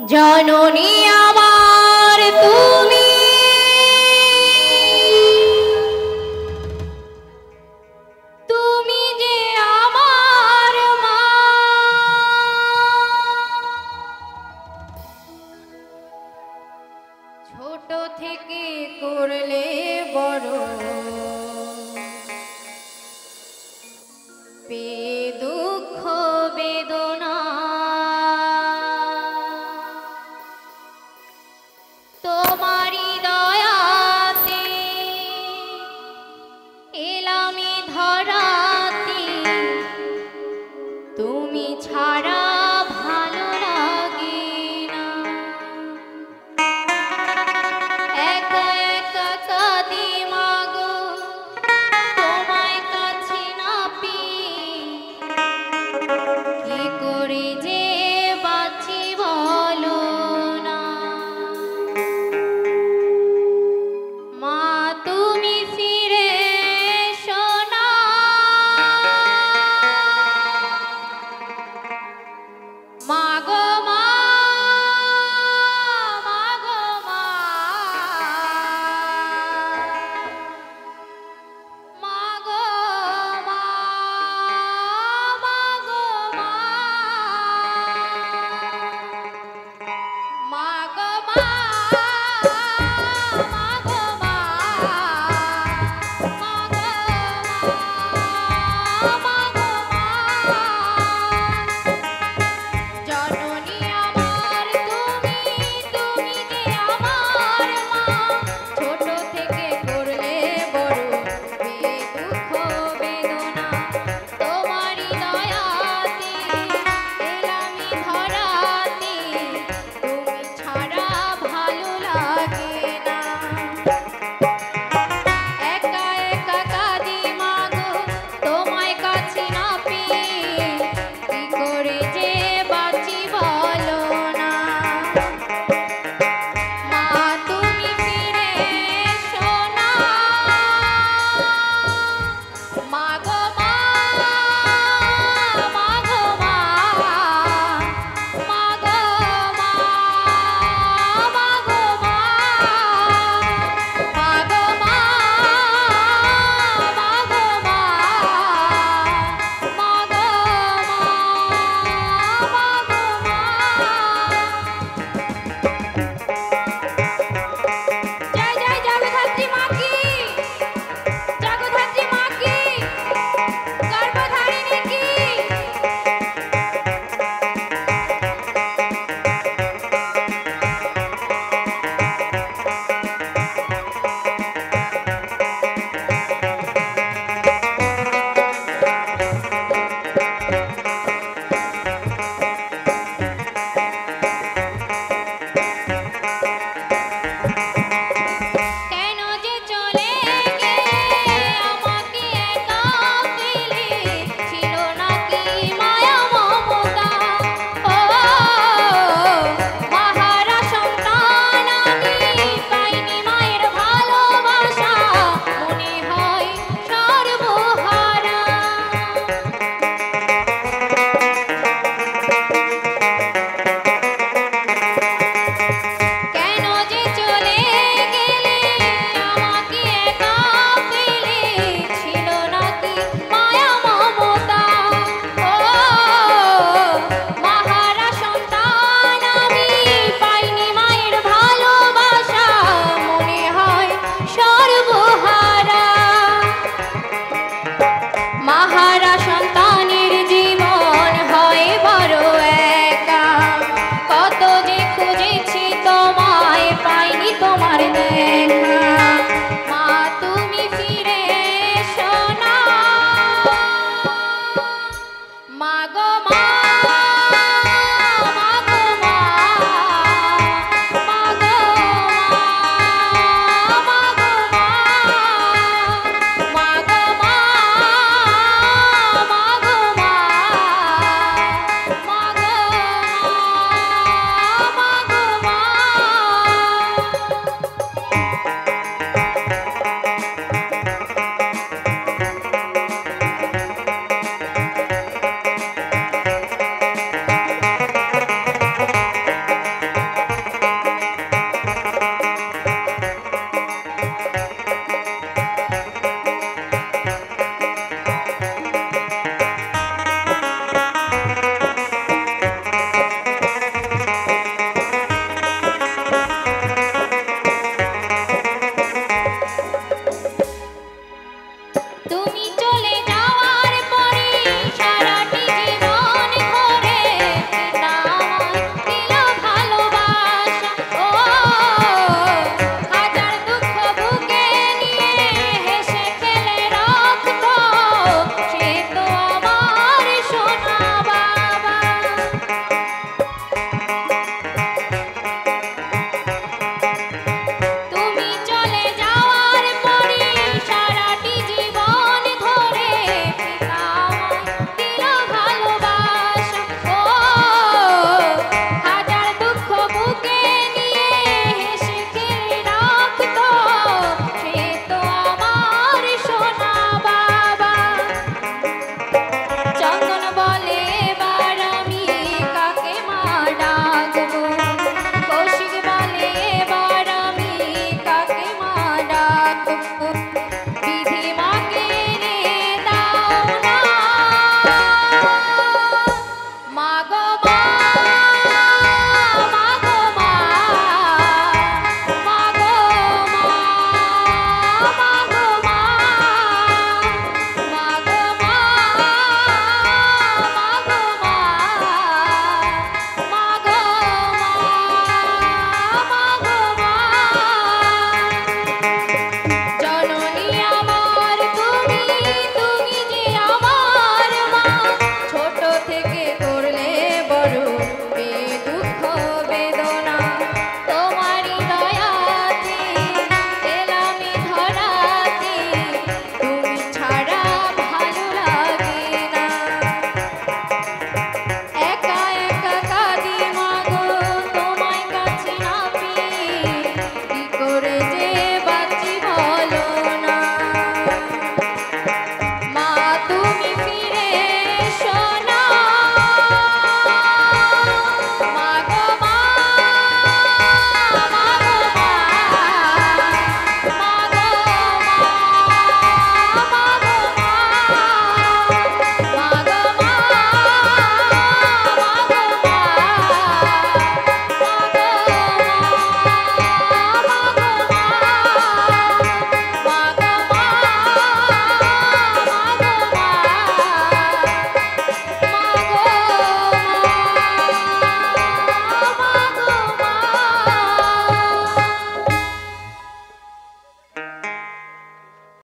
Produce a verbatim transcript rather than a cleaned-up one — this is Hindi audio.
जननी आमार तुमी करू।